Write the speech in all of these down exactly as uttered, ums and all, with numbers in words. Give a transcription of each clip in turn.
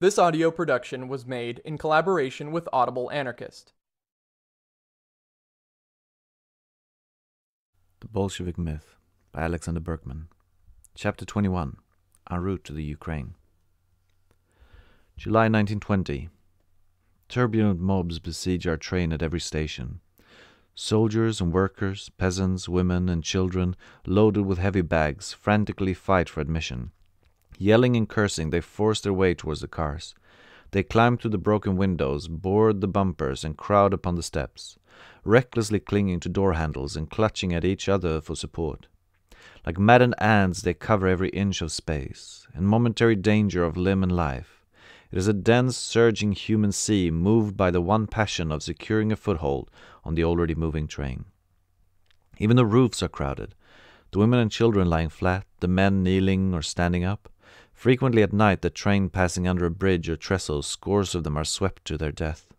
This audio production was made in collaboration with Audible Anarchist. The Bolshevik Myth by Alexander Berkman. Chapter twenty-one. En route to the Ukraine. July nineteen twenty. Turbulent mobs besiege our train at every station. Soldiers and workers, peasants, women and children, loaded with heavy bags, frantically fight for admission. Yelling and cursing, they force their way towards the cars. They climb through the broken windows, board the bumpers, and crowd upon the steps, recklessly clinging to door handles and clutching at each other for support. Like maddened ants, they cover every inch of space, in momentary danger of limb and life. It is a dense, surging human sea moved by the one passion of securing a foothold on the already moving train. Even the roofs are crowded, the women and children lying flat, the men kneeling or standing up. Frequently at night, the train passing under a bridge or trestle, scores of them are swept to their death.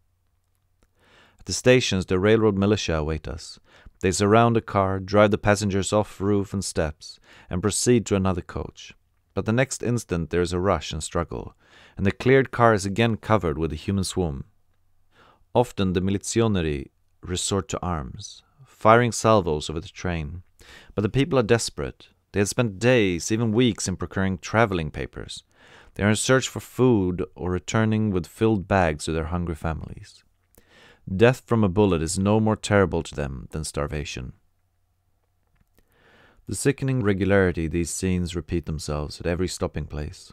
At the stations, the railroad militia await us. They surround a car, drive the passengers off roof and steps, and proceed to another coach. But the next instant there is a rush and struggle, and the cleared car is again covered with a human swarm. Often the milizioneri resort to arms, firing salvos over the train. But the people are desperate. They had spent days, even weeks, in procuring traveling papers. They are in search for food or returning with filled bags to their hungry families. Death from a bullet is no more terrible to them than starvation. The sickening regularity these scenes repeat themselves at every stopping place.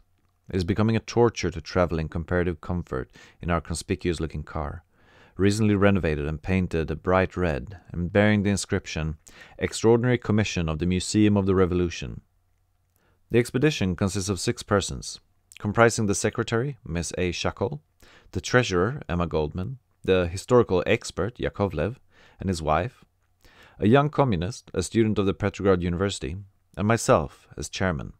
It is becoming a torture to travel in comparative comfort in our conspicuous-looking car, recently renovated and painted a bright red, and bearing the inscription, Extraordinary Commission of the Museum of the Revolution. The expedition consists of six persons, comprising the secretary, Miss A. Shakol, the treasurer, Emma Goldman, the historical expert, Yakovlev, and his wife, a young communist, a student of the Petrograd University, and myself as chairman.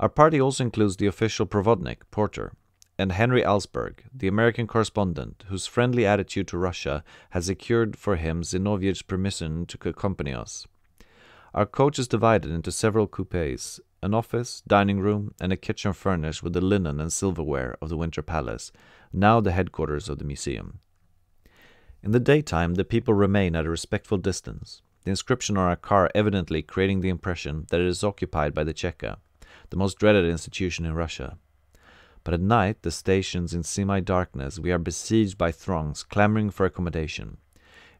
Our party also includes the official provodnik, porter, and Henry Alsberg, the American correspondent, whose friendly attitude to Russia has secured for him Zinoviev's permission to accompany us. Our coach is divided into several coupés, an office, dining room, and a kitchen furnished with the linen and silverware of the Winter Palace, now the headquarters of the museum. In the daytime, the people remain at a respectful distance, the inscription on our car evidently creating the impression that it is occupied by the Cheka, the most dreaded institution in Russia. But at night, the stations in semi-darkness, we are besieged by throngs clamoring for accommodation.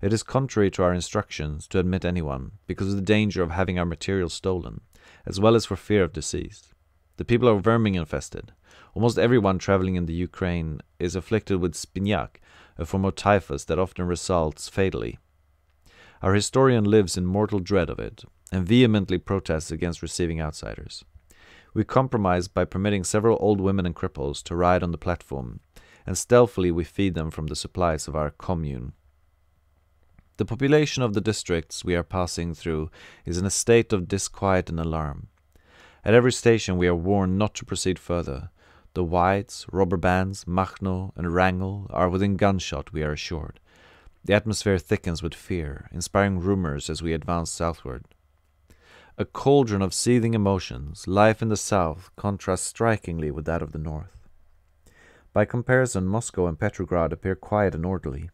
It is contrary to our instructions to admit anyone, because of the danger of having our material stolen, as well as for fear of disease. The people are vermin-infested. Almost everyone traveling in the Ukraine is afflicted with spinyak, a form of typhus that often results fatally. Our historian lives in mortal dread of it, and vehemently protests against receiving outsiders. We compromised by permitting several old women and cripples to ride on the platform, and stealthily we feed them from the supplies of our commune. The population of the districts we are passing through is in a state of disquiet and alarm. At every station we are warned not to proceed further. The Whites, robber bands, Machno and Wrangel are within gunshot, we are assured. The atmosphere thickens with fear, inspiring rumors as we advance southward. A cauldron of seething emotions, life in the south contrasts strikingly with that of the north. By comparison, Moscow and Petrograd appear quiet and orderly.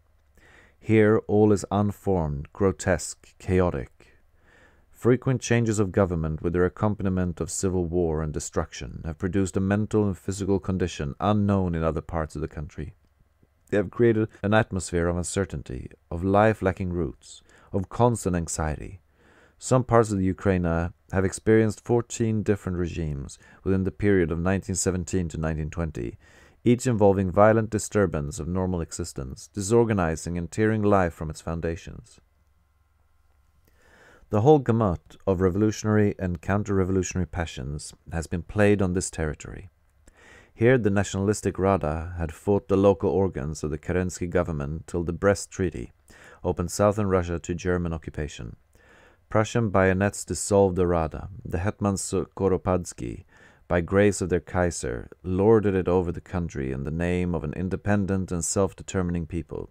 Here all is unformed, grotesque, chaotic. Frequent changes of government with their accompaniment of civil war and destruction have produced a mental and physical condition unknown in other parts of the country. They have created an atmosphere of uncertainty, of life lacking roots, of constant anxiety. Some parts of the Ukraina have experienced fourteen different regimes within the period of nineteen seventeen to nineteen twenty, each involving violent disturbance of normal existence, disorganizing and tearing life from its foundations. The whole gamut of revolutionary and counter-revolutionary passions has been played on this territory. Here the nationalistic Rada had fought the local organs of the Kerensky government till the Brest Treaty opened southern Russia to German occupation. Prussian bayonets dissolved the Rada. The hetman Skoropadsky, by grace of their Kaiser, lorded it over the country in the name of an independent and self-determining people.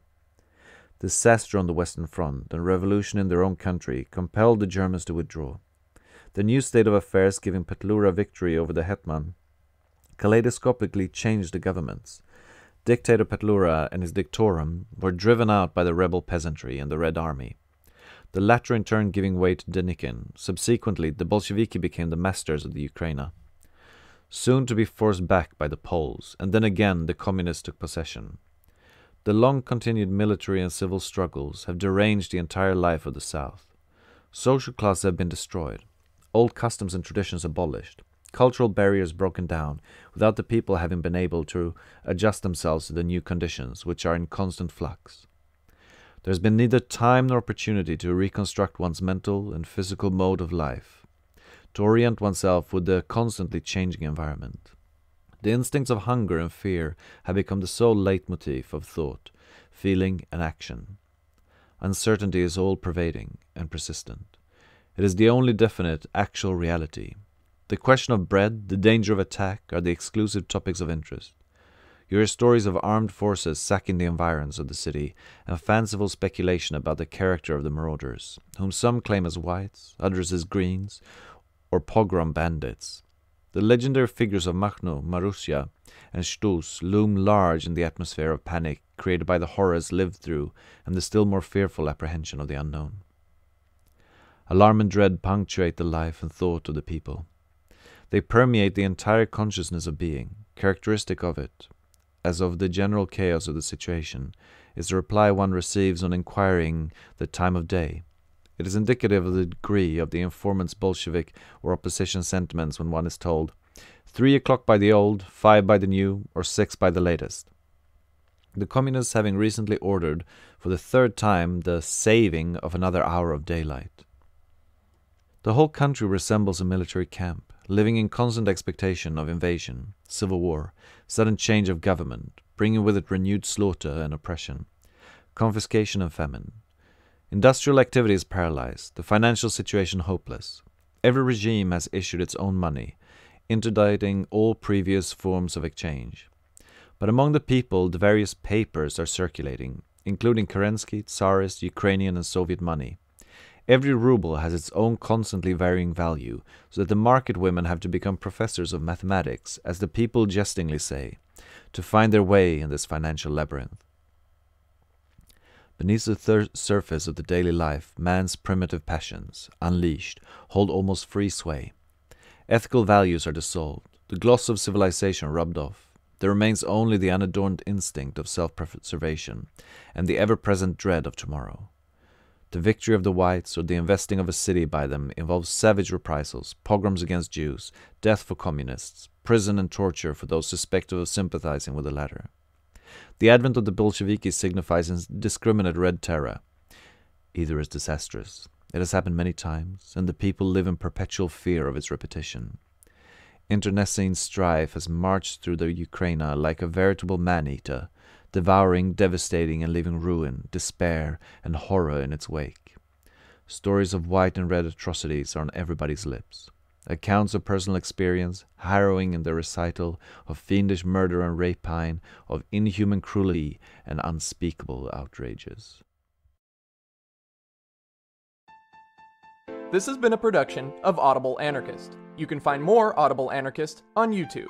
Disaster on the Western Front and revolution in their own country compelled the Germans to withdraw. The new state of affairs giving Petlura victory over the hetman kaleidoscopically changed the governments. Dictator Petlura and his dictorum were driven out by the rebel peasantry and the Red Army. The latter in turn giving way to Denikin. Subsequently, the Bolsheviki became the masters of the Ukraina, soon to be forced back by the Poles, and then again the communists took possession. The long-continued military and civil struggles have deranged the entire life of the South. Social classes have been destroyed, old customs and traditions abolished, cultural barriers broken down without the people having been able to adjust themselves to the new conditions, which are in constant flux. There has been neither time nor opportunity to reconstruct one's mental and physical mode of life, to orient oneself with the constantly changing environment. The instincts of hunger and fear have become the sole leitmotif of thought, feeling, and action. Uncertainty is all-pervading and persistent. It is the only definite, actual reality. The question of bread, the danger of attack, are the exclusive topics of interest. You hear stories of armed forces sacking the environs of the city and fanciful speculation about the character of the marauders, whom some claim as whites, others as greens, or pogrom bandits. The legendary figures of Machno, Marusia, and Stoss loom large in the atmosphere of panic created by the horrors lived through and the still more fearful apprehension of the unknown. Alarm and dread punctuate the life and thought of the people. They permeate the entire consciousness of being, characteristic of it, as of the general chaos of the situation, is the reply one receives on inquiring the time of day. It is indicative of the degree of the informant's Bolshevik or opposition sentiments when one is told, three o'clock by the old, five by the new, or six by the latest. The communists having recently ordered, for the third time, the saving of another hour of daylight. The whole country resembles a military camp, living in constant expectation of invasion, civil war, sudden change of government, bringing with it renewed slaughter and oppression, confiscation and famine. Industrial activity is paralyzed, the financial situation hopeless. Every regime has issued its own money, interdicting all previous forms of exchange. But among the people, the various papers are circulating, including Kerensky, Tsarist, Ukrainian and Soviet money. Every ruble has its own constantly varying value, so that the market women have to become professors of mathematics, as the people jestingly say, to find their way in this financial labyrinth. Beneath the surface of the daily life, man's primitive passions, unleashed, hold almost free sway. Ethical values are dissolved, the gloss of civilization rubbed off. There remains only the unadorned instinct of self-preservation and the ever-present dread of tomorrow. The victory of the whites or the investing of a city by them involves savage reprisals, pogroms against Jews, death for communists, prison and torture for those suspected of sympathizing with the latter. The advent of the Bolsheviki signifies indiscriminate red terror. Either is disastrous. It has happened many times, and the people live in perpetual fear of its repetition. Internecine strife has marched through the Ukraina like a veritable man-eater, devouring, devastating, and leaving ruin, despair, and horror in its wake. Stories of white and red atrocities are on everybody's lips. Accounts of personal experience, harrowing in their recital, of fiendish murder and rapine, of inhuman cruelty and unspeakable outrages. This has been a production of Audible Anarchist. You can find more Audible Anarchist on YouTube.